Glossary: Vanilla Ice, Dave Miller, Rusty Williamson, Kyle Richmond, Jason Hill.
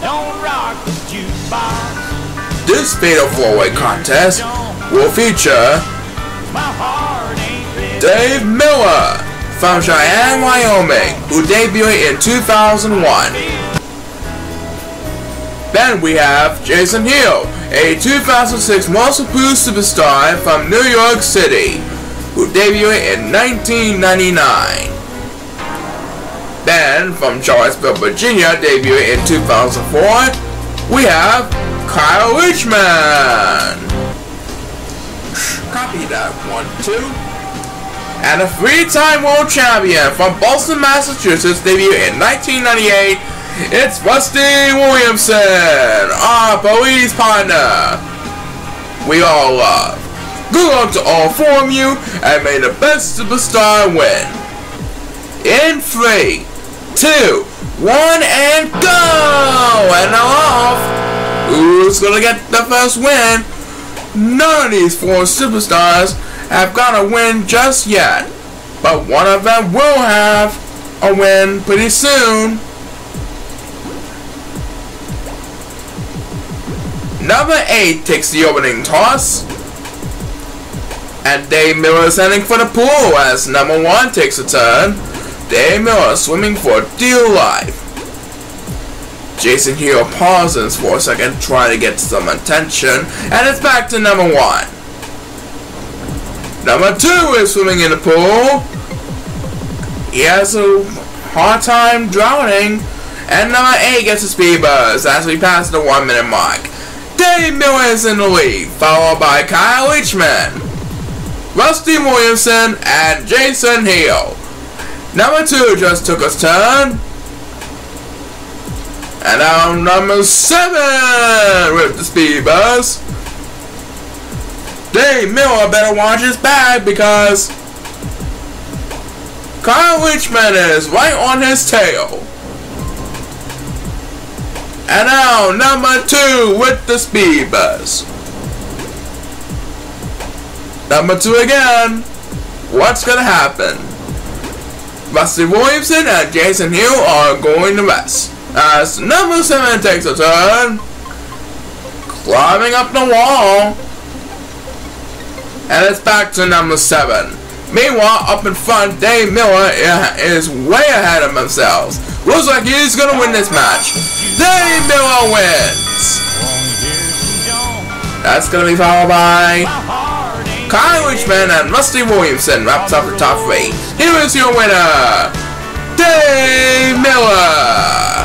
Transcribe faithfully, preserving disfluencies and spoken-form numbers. Don't rock the jukebox. This fatal four-way contest will feature Dave Miller from Cheyenne, Wyoming, who debuted in two thousand one. Then we have Jason Hill, a two thousand six Most Improved Superstar from New York City, who debuted in nineteen ninety-nine. Then, from Charlottesville, Virginia, debuted in two thousand four, we have Kyle Richmond. Copy that, one, two. And a three-time world champion from Boston, Massachusetts, debuted in nineteen ninety-eight, it's Rusty Williamson, our police partner we all love. Good luck to all four of you, and may the best superstar win. In three, two, one, and go! And now off! Who's gonna get the first win? None of these four superstars have got a win just yet, but one of them will have a win pretty soon. Number eight takes the opening toss, and Dave Miller is heading for the pool as number one takes a turn. Dave Miller swimming for dear life. Jason Hill pauses for a second, trying to get some attention, and it's back to number one. Number two is swimming in the pool. He has a hard time drowning, and number eight gets a speed buzz as we pass the one minute mark. Dave Miller is in the lead, followed by Kyle Richmond, Rusty Williamson, and Jason Hill. Number two just took his turn. And now number seven with the speed buzz. Dave Miller better watch his back because Kyle Richmond is right on his tail. And now number two with the speed buzz. Number two again. What's gonna happen? Rusty Williamson and Jason Hill are going to rest as number seven takes a turn, climbing up the wall, and it's back to number seven. Meanwhile, up in front, Dave Miller is way ahead of himself. Looks like he's gonna win this match. Dave Miller wins. That's gonna be followed by Kyle Richmond and Rusty Williamson wraps up the top three. Here is your winner, Dave Miller!